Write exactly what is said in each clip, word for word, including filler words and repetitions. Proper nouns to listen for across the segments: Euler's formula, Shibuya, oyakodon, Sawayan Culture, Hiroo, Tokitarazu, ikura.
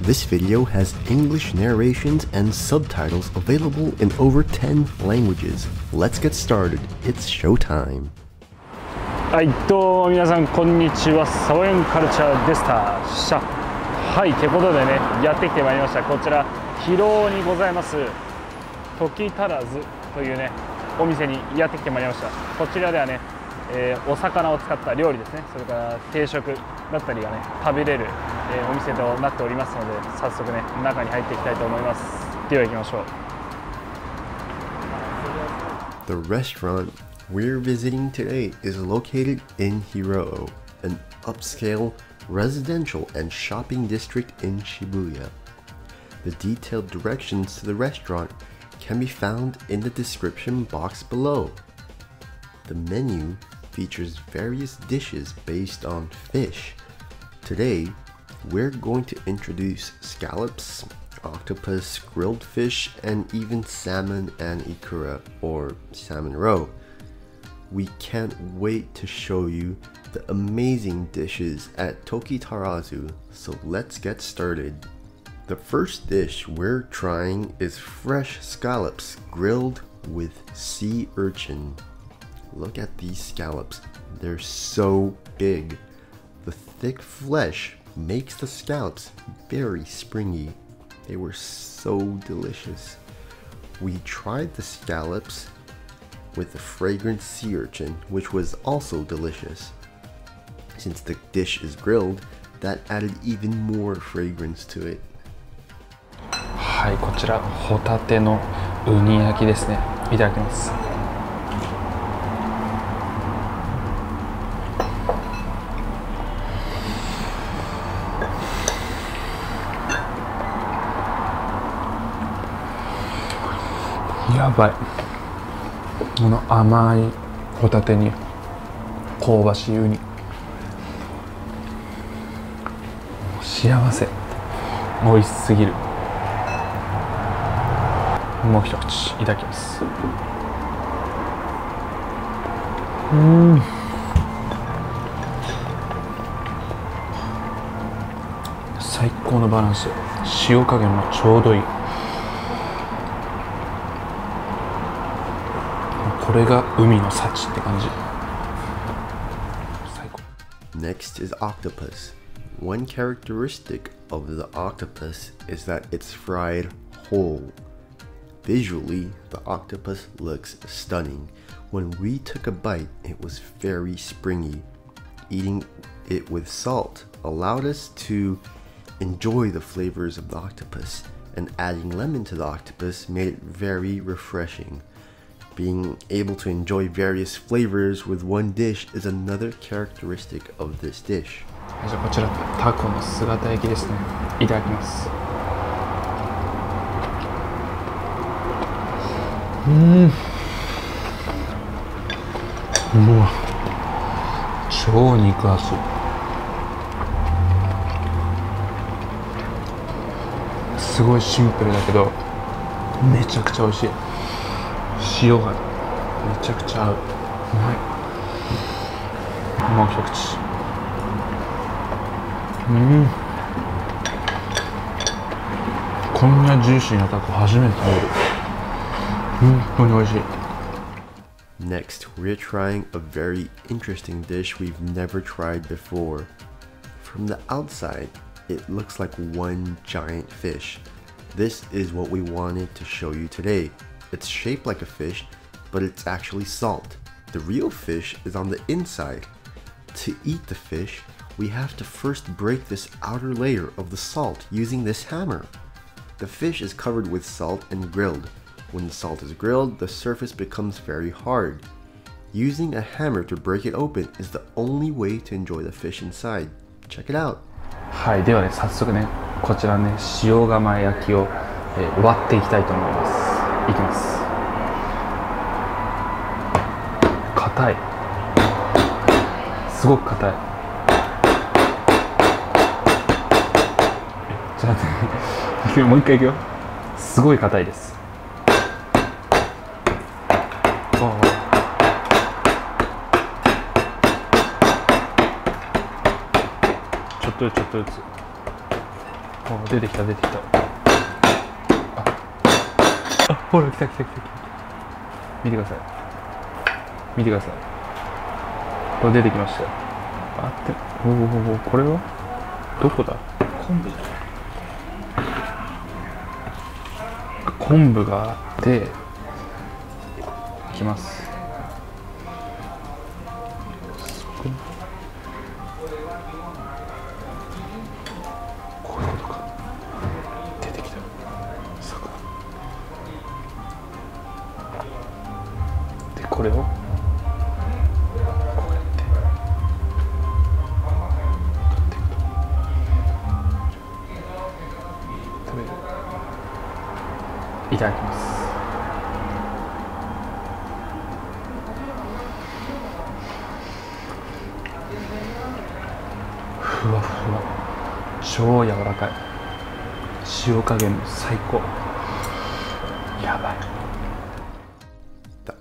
This video has English narrations and subtitles available in over ten languages. Let's get started. It's showtime. Hi, do minasan konnichiwa. Sawayan Culture deshita. Hai, ということでね、やってきてまいりました。こちらHirooにございますTokitarazuというね、お店にやってきてまいりました。こちらではね、えー、お魚を使った料理ですね。それから定食だったりがね、食べれる。 お店となっておりますので、早速ね、中に入っていきたいと思います。では行きましょう。The restaurant we're visiting today is located in Hiroo, an upscale residential and shopping district in Shibuya. The detailed directions to the restaurant can be found in the description box below. The menu features various dishes based on fish. Today, we're going to introduce scallops, octopus, grilled fish, and even salmon and ikura, or salmon roe. We can't wait to show you the amazing dishes at Tokitarazu, so let's get started. The first dish we're trying is fresh scallops grilled with sea urchin. Look at these scallops, they're so big. The thick flesh makes the scallops very springy. They were so delicious. We tried the scallops with the fragrant sea urchin, which was also delicious. Since the dish is grilled, that added even more fragrance to it. はい、こちらホタテのウニ焼きですね。いただきます。 やばい。この甘いホタテに香ばしいウニ。幸せ。美味しすぎる。もう一口いただきます。うん。最高のバランス。塩加減もちょうどいい。 Next is octopus. One characteristic of the octopus is that it's fried whole. Visually, the octopus looks stunning. When we took a bite, it was very springy. Eating it with salt allowed us to enjoy the flavors of the octopus, and adding lemon to the octopus made it very refreshing. Being able to enjoy various flavors with one dish is another characteristic of this dish. こちらタコの姿焼きですね。いただきます。うん。うわ。超肉厚。すごいシンプルだけど、めちゃくちゃ美味しい。 塩がめちゃくちゃ合う。もう一口。うん。こんなジューシーなタコ初めて食べる。本当に美味しい。Next, we're trying a very interesting dish we've never tried before. From the outside, it looks like one giant fish. This is what we wanted to show you today. It's shaped like a fish, but it's actually salt. The real fish is on the inside. To eat the fish, we have to first break this outer layer of the salt using this hammer. The fish is covered with salt and grilled. When the salt is grilled, the surface becomes very hard. Using a hammer to break it open is the only way to enjoy the fish inside. Check it out! はい、ではね、早速ね、こちらね、塩釜焼きを、えー、割っていきたいと思います。 いきます。硬い。すごく硬い。ちょっと待って。もう一回いくよ。すごい硬いです。ちょっとずつちょっとずつ。お、出てきた出てきた。あ、あ、ほら来た来た来た来た。見てください。見てください。これ出てきましたよ。あって、おおおお、これはどこだ？昆布じゃない？昆布があって、いきます。これをこうやって取っていくと食べる。いただきます。ふわふわ、超柔らかい、塩加減も最高。やばい。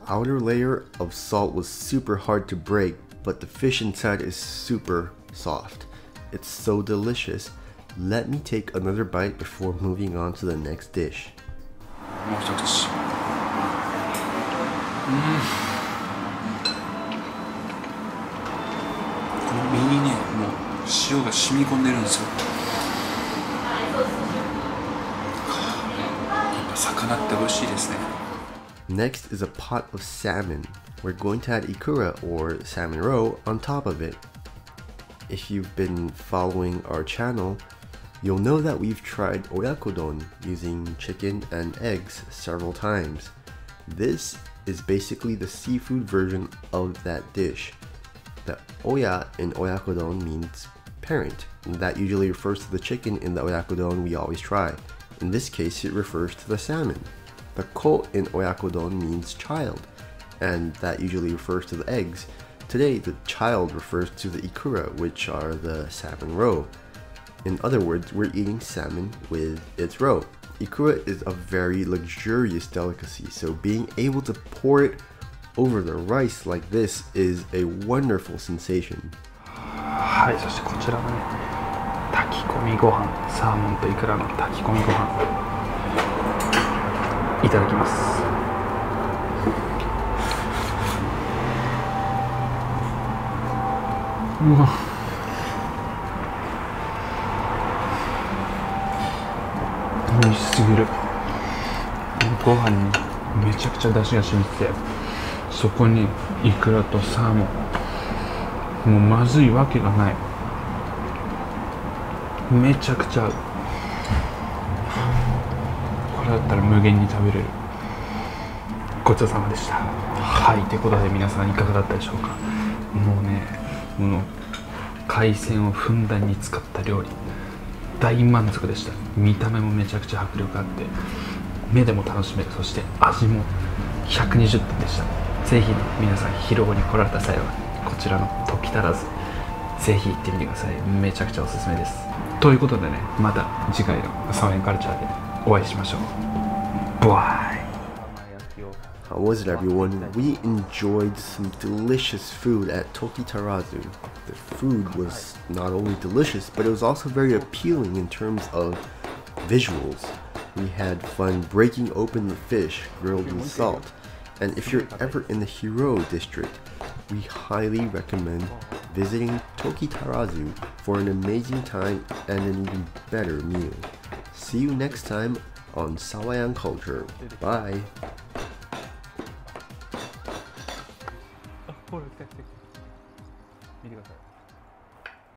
Outer layer of salt was super hard to break, but the fish inside is super soft. It's so delicious. Let me take another bite before moving on to the next dish. Next is a pot of salmon. We're going to add ikura or salmon roe on top of it. If you've been following our channel, you'll know that we've tried oyakodon using chicken and eggs several times. This is basically the seafood version of that dish. The oya in oyakodon means parent. That usually refers to the chicken in the oyakodon we always try. In this case, it refers to the salmon. The ko in oyakodon means child, and that usually refers to the eggs. Today, the child refers to the ikura, which are the salmon roe. In other words, we're eating salmon with its roe. Ikura is a very luxurious delicacy, so being able to pour it over the rice like this is a wonderful sensation. はい、そしてこちらがね、炊き込みご飯、サーモンとイクラの炊き込みご飯。いただきます。うわ。美味しすぎる。ご飯にめちゃくちゃ出汁が染みてて、そこにイクラとサーモン、もうまずいわけがない。めちゃくちゃ合う。だったら無限に食べれる。ごちそうさまでした。はい、ということで皆さんいかがだったでしょうか。もうね、この海鮮をふんだんに使った料理、大満足でした。見た目もめちゃくちゃ迫力あって、目でも楽しめる。そして味もひゃくにじゅってんでした。是非皆さんHirooに来られた際はこちらのTokitarazuぜひ行ってみてください。めちゃくちゃおすすめです。ということでね、また次回のSawayan Cultureでお会いしましょう。Bye. How was it, everyone? We enjoyed some delicious food at Tokitarazu. The food was not only delicious, but it was also very appealing in terms of visuals. We had fun breaking open the fish grilled with salt. And if you're ever in the Hiroo district, we highly recommend visiting Tokitarazu for an amazing time and an even better meal. See you next time on Sawayan Culture. Bye!